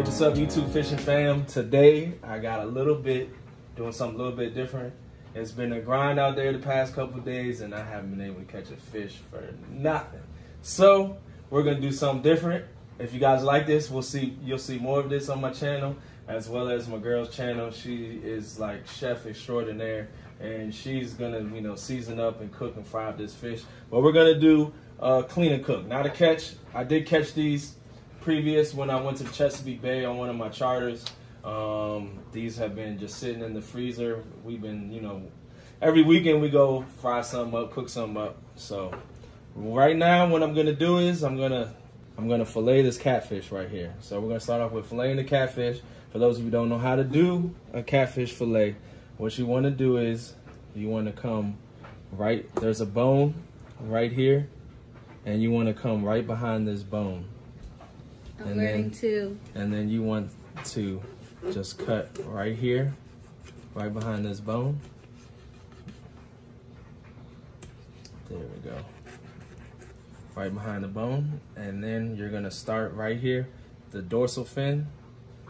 Hey, what's up YouTube fishing fam? Today I got doing something a little bit different. It's been a grind out there the past couple of days and I haven't been able to catch a fish for nothing. So we're gonna do something different. If you guys like this, you'll see more of this on my channel as well as my girl's channel. She is like chef extraordinaire and she's gonna, you know, season up and cook and fry up this fish. But we're gonna do clean and cook, not a catch. I did catch these previous when I went to Chesapeake Bay on one of my charters. These have been just sitting in the freezer. We've been, you know, every weekend we go fry something up, cook something up. So right now what I'm gonna do is I'm gonna fillet this catfish right here. So we're gonna start off with filleting the catfish. For those of you who don't know how to do a catfish fillet, what you wanna do is you wanna come right, there's a bone right here, and you wanna come right behind this bone. And then you want to just cut right here, right behind this bone. There we go. Right behind the bone. And then you're gonna start right here, the dorsal fin.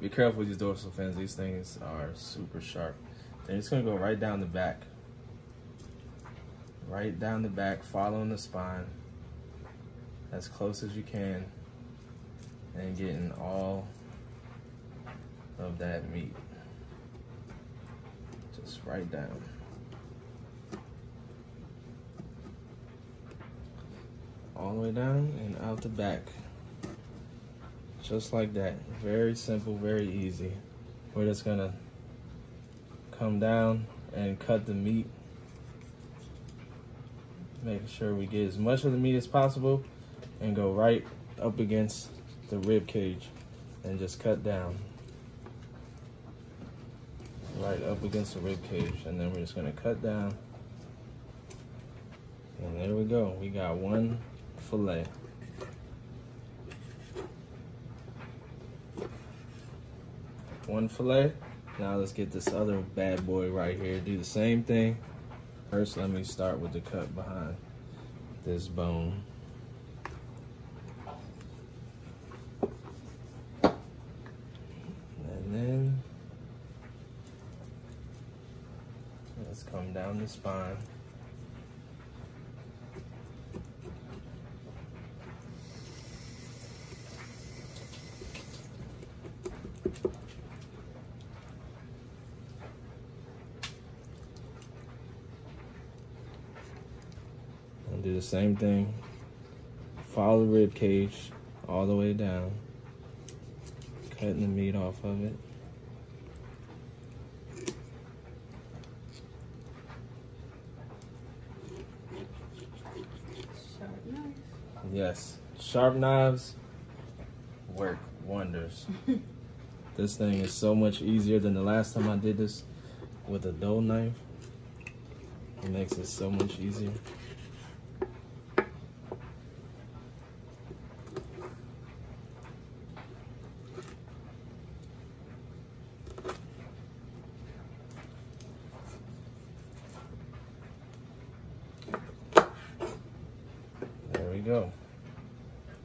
Be careful with these dorsal fins. These things are super sharp. Then it's gonna go right down the back. Right down the back, following the spine as close as you can, and getting all of that meat just right down. All the way down and out the back. Just like that. Very simple, very easy. We're just gonna come down and cut the meat. Making sure we get as much of the meat as possible and go right up against the rib cage and just cut down right up against the rib cage, and then we're just gonna cut down, and there we go, we got one fillet. Now let's get this other bad boy right here. Do the same thing. First let me start with the cut behind this bone. Let's come down the spine. And do the same thing. Follow the rib cage all the way down, cutting the meat off of it. Yes, sharp knives work wonders. This thing is so much easier than the last time I did this with a dull knife. It makes it so much easier. Go.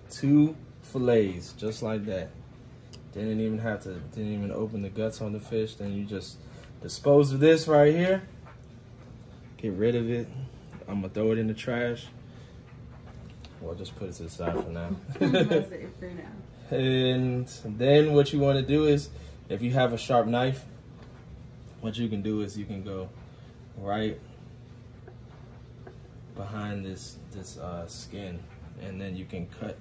Two fillets just like that. Didn't even open the guts on the fish. Then you just dispose of this right here. Get rid of it. I'm gonna throw it in the trash. Well, just put it to the side for now. And then what you want to do is, if you have a sharp knife, what you can do is you can go right behind this skin, and then you can cut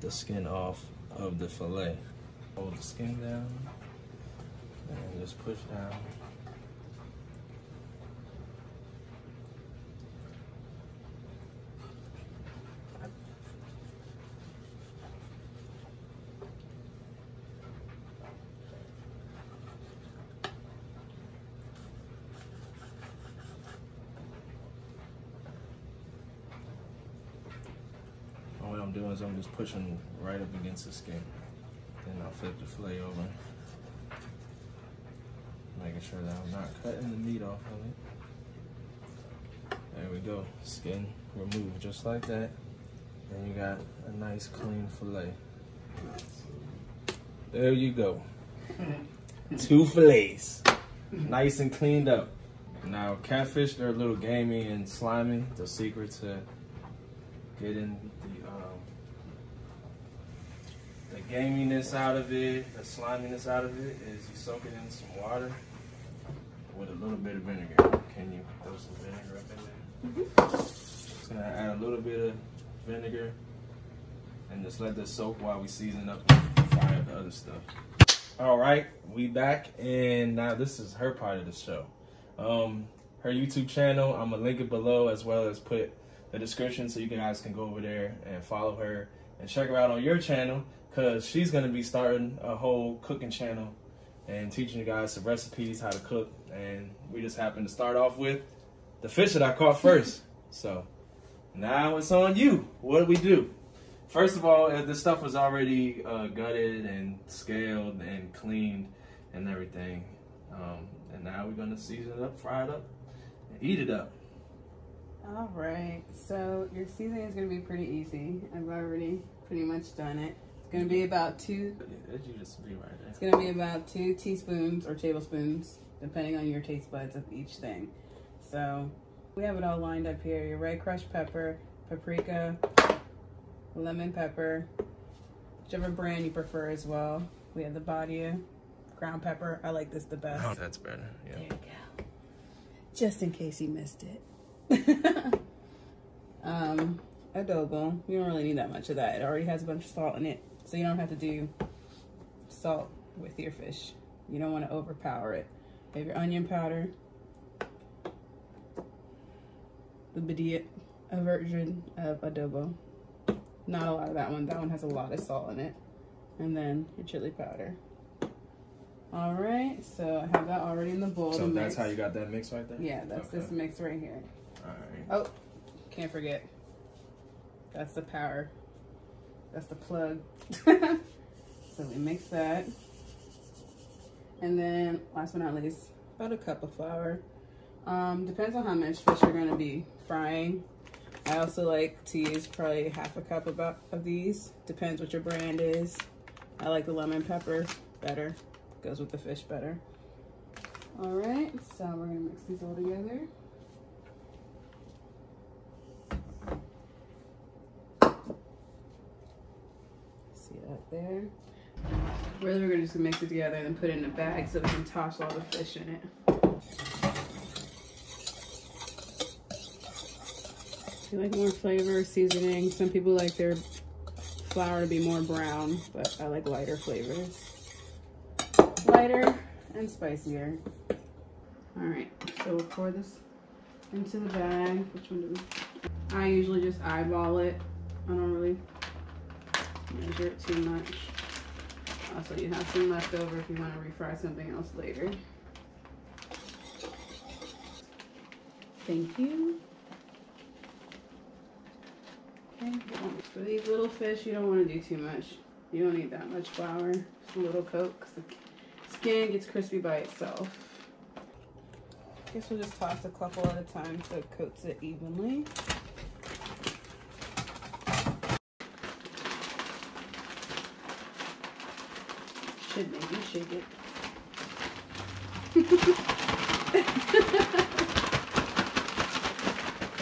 the skin off of the fillet. Hold the skin down and just push down. Doing is I'm just pushing right up against the skin. Then I'll flip the fillet over, making sure that I'm not cutting the meat off of it. There we go, skin removed just like that. Then you got a nice clean fillet. There you go. 2 fillets, nice and cleaned up. Now catfish, they're a little gamey and slimy. The secret to getting the gaminess out of it, the sliminess out of it, is you soak it in some water with a little bit of vinegar. Can you throw some vinegar up in there? Mm-hmm. Just gonna add a little bit of vinegar and just let this soak while we season up and fry up the other stuff. All right, we back, and now this is her part of the show. Her YouTube channel, I'm gonna link it below as well as put the description so you guys can go over there and follow her and check her out on your channel, because she's gonna be starting a whole cooking channel and teaching you guys some recipes, how to cook. And we just happened to start off with the fish that I caught first. So now it's on you. What do we do? First of all, if the stuff was already gutted and scaled and cleaned and everything, and now we're gonna season it up, fry it up, and eat it up. All right, so your seasoning is gonna be pretty easy. I've already pretty much done it. It's gonna be about It's gonna be about 2 teaspoons or tablespoons, depending on your taste buds, of each thing. So we have it all lined up here. Your red crushed pepper, paprika, lemon pepper, whichever brand you prefer as well. We have the Badia ground pepper. I like this the best. Oh, that's better. Yeah. There you go. Just in case you missed it. Adobo. You don't really need that much of that. It already has a bunch of salt in it, so you don't have to do salt with your fish. You don't want to overpower it. You have your onion powder, the Badia, a version of adobo. Not a lot of that one. That one has a lot of salt in it. And then your chili powder. All right, so I have that already in the bowl. So that's how you got that mix right there? Yeah, that's okay. This mix right here. All right. Oh, can't forget. That's the power. That's the plug. So we mix that. And then, last but not least, about a cup of flour. Depends on how much fish you're going to be frying. I also like to use probably half a cup of these. Depends what your brand is. I like the lemon pepper better. Goes with the fish better. All right, so we're gonna mix these all together. See that there? Really, we're just gonna mix it together and then put it in a bag so we can toss all the fish in it. If you like more flavor, seasoning. Some people like their flour to be more brown, but I like lighter flavors. Lighter and spicier. All right, so we'll pour this into the bag. Which one do we? I usually just eyeball it. I don't really measure it too much. Also, you have some left over if you want to refry something else later. Thank you. For these little fish, you don't want to do too much. You don't need that much flour. Just a little coat, because the skin gets crispy by itself. I guess we'll just toss a couple at a time so it coats it evenly. Should make you shake it.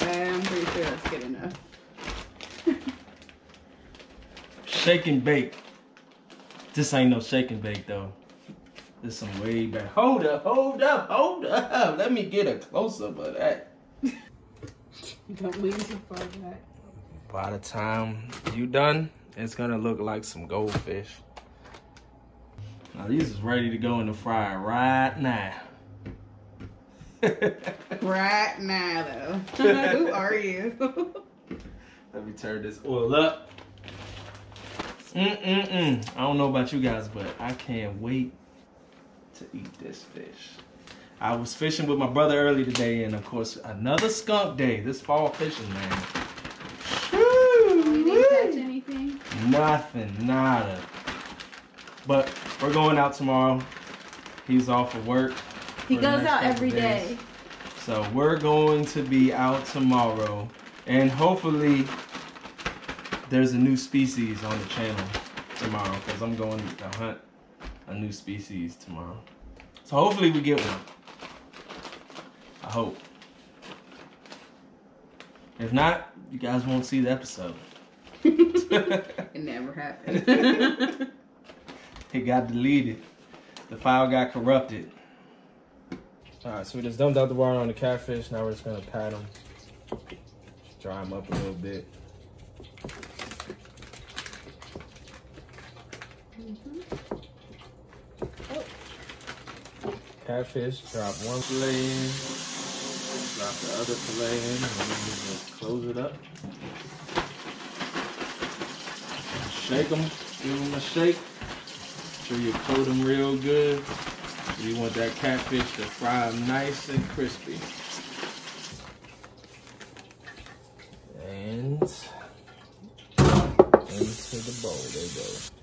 I'm pretty sure that's good enough. Shake and bake. This ain't no shake and bake though. This is some way back. Hold up. Let me get a close-up of that. Don't lean too far back. By the time you done, it's gonna look like some goldfish. Now these is ready to go in the fryer right now. Right now though. Who are you? Let me turn this oil up. I don't know about you guys, but I can't wait to eat this fish. I was fishing with my brother early today, and of course, another skunk day. This fall fishing, man. You didn't catch anything? Nothing, nada. But we're going out tomorrow. He's off of work. He goes out every day. So we're going to be out tomorrow, and hopefully there's a new species on the channel tomorrow, because I'm going to hunt a new species tomorrow. So hopefully we get one. I hope. If not, you guys won't see the episode. It never happened. It got deleted. The file got corrupted. Alright, so we just dumped out the water on the catfish. Now we're just going to pat them. Dry them up a little bit. Catfish, drop one fillet in, drop the other fillet in, and then we just close it up. Shake them, give them a shake. Make sure you coat them real good. You want that catfish to fry nice and crispy. And into the bowl they go.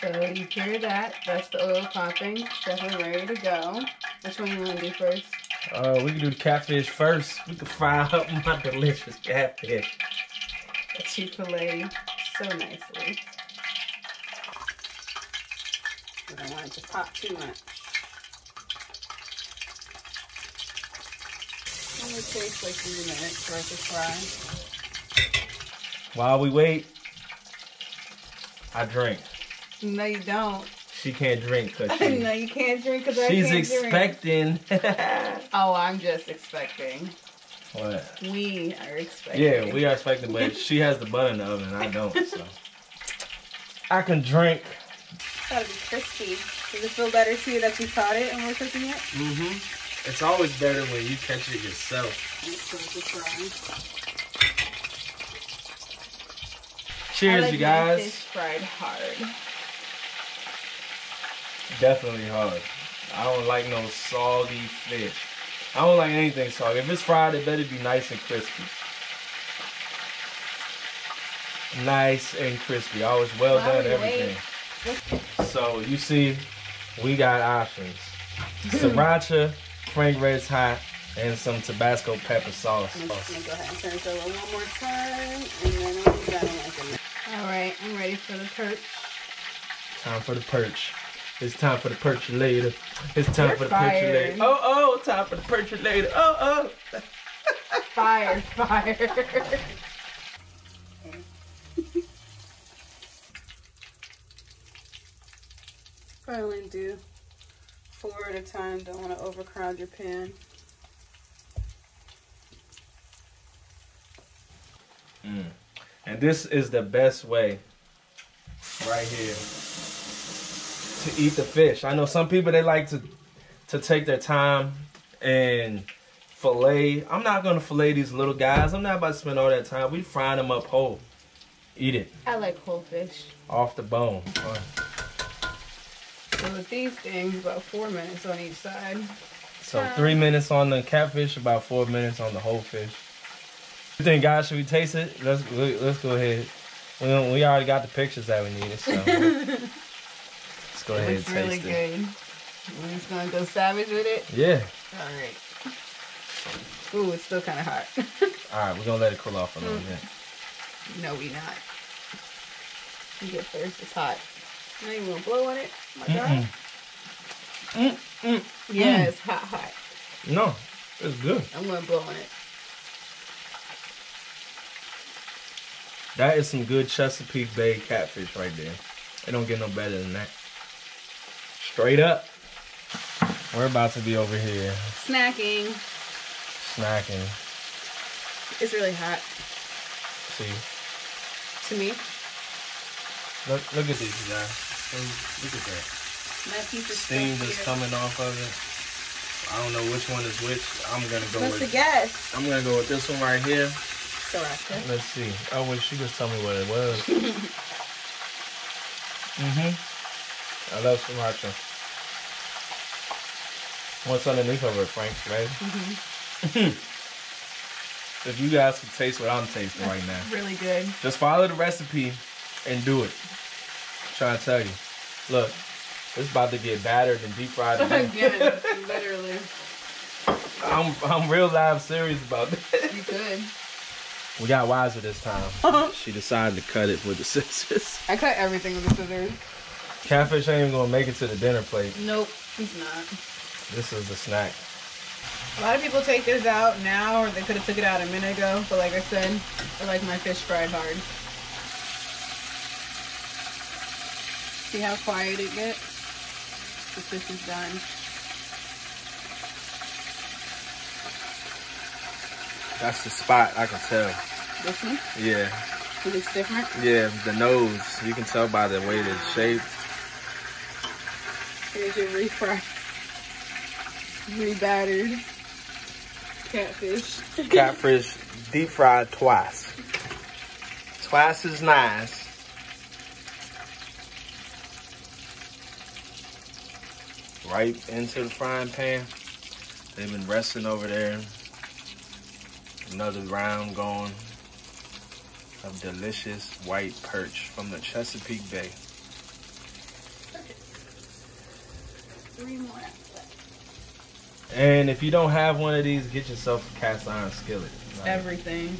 So you hear that? That's the oil popping. It's definitely ready to go. Which one you want to do first? We can do the catfish first. We can fry up my delicious catfish. That she filleted so nicely. I don't want it to pop too much. It only takes like a few minutes for it to fry. While we wait, I drink. No, you don't. She can't drink. No, you can't drink because I can't drink. She's expecting. Oh, I'm just expecting. What? We are expecting. Yeah, we are expecting, but she has the bun in the oven and I don't, so. I can drink. That'll be crispy. Does it feel better to you that you caught it and we're cooking it? Mm-hmm. It's always better when you catch it yourself. Cheers, you guys. Fish fried hard. Definitely hard. I don't like no soggy fish. I don't like anything soggy. If it's fried, it better be nice and crispy. Nice and crispy. Always well done, everything. So you see, we got options. Sriracha, Frank Red's Hot, and some Tabasco pepper sauce. I'm just gonna go ahead and turn it over one more time, and then we'll be done with it. All right, I'm ready for the perch. Time for the perch. It's time for the perch later. It's time for the perch later. Oh, oh, time for the perch later. Oh, oh. Fire, fire. Probably only do 4 at a time. Don't want to overcrowd your pan. And this is the best way right here to eat the fish. I know some people, they like to take their time and fillet. I'm not gonna fillet these little guys. I'm not about to spend all that time. We frying them up whole. Eat it. I like whole fish. Off the bone. Right. So with these things, about 4 minutes on each side. So 3 minutes on the catfish, about 4 minutes on the whole fish. You think, guys, should we taste it? Let's go ahead. We already got the pictures that we needed, so. Go ahead and taste it. It's really good. We're just gonna go savage with it? Yeah. Alright. Ooh, it's still kinda hot. Alright, we're gonna let it cool off a little bit. No, we not. You get first, it's hot. Now you wanna blow on it? My God. Yeah, it's hot, hot. No, it's good. I'm gonna blow on it. That is some good Chesapeake Bay catfish right there. It don't get no better than that. Straight up. We're about to be over here. Snacking. Snacking. It's really hot. See? To me? Look at these, you guys. Look at that. My piece of steam is coming off of it. I don't know which one is which. I'm gonna go with. What's the guess? I'm gonna go with this one right here. Sriracha. Let's see. I wish you could tell me what it was. I love sriracha. What's underneath of it, Frank, right? If you guys can taste what I'm tasting right now. Really good. Just follow the recipe and do it. I'm trying to tell you. Look, it's about to get battered and deep fried. Again, literally. I'm real live serious about that. You could. We got wiser this time. She decided to cut it with the scissors. I cut everything with the scissors. Catfish ain't even gonna make it to the dinner plate. Nope, he's not. This is a snack. A lot of people take this out now, or they could have took it out a minute ago. But like I said, I like my fish fried hard. See how quiet it gets? The fish is done. That's the spot, I can tell. This one? Yeah. It looks different? Yeah, the nose. You can tell by the way it's shaped. Here's your refried, re-battered catfish. Catfish deep fried twice. Twice is nice. Right into the frying pan. They've been resting over there. Another round gone of delicious white perch from the Chesapeake Bay. Three more. And if you don't have one of these, get yourself a cast iron skillet. Like, everything.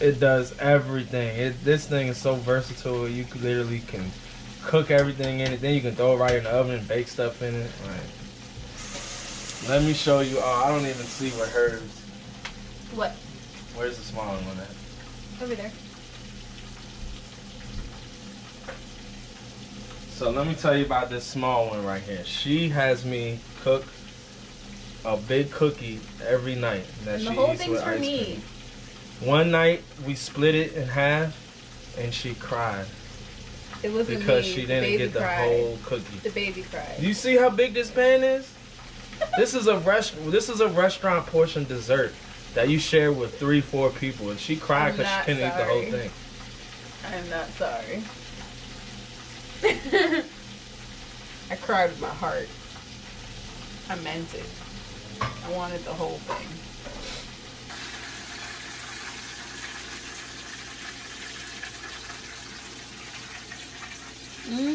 It does everything. This thing is so versatile. You literally can cook everything in it. Then you can throw it right in the oven and bake stuff in it. Like, let me show you. Oh, I don't even see where hers. What? Where's the smaller one at? Over there. So let me tell you about this small one right here. She has me cook a big cookie every night that she eats with ice cream. One night we split it in half and she cried. It wasn't because she didn't get the whole cookie. The baby cried. You see how big this pan is? This is a restaurant portion dessert that you share with 3-4 people, and she cried because she couldn't eat the whole thing. I'm not sorry. I cried with my heart. I meant it. I wanted the whole thing.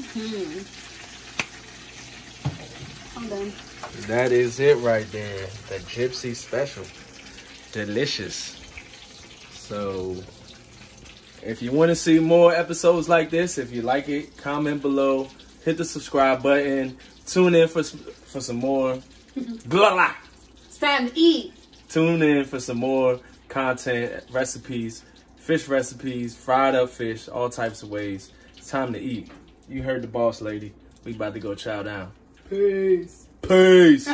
Mm-hmm. I'm done. That is it right there. The Gypsy Special. Delicious. So if you want to see more episodes like this, if you like it, comment below, hit the subscribe button, tune in for some more. Blah, blah. It's time to eat. Tune in for some more content, recipes, fish recipes, fried up fish, all types of ways. It's time to eat. You heard the boss lady. We about to go chow down. Peace. Peace.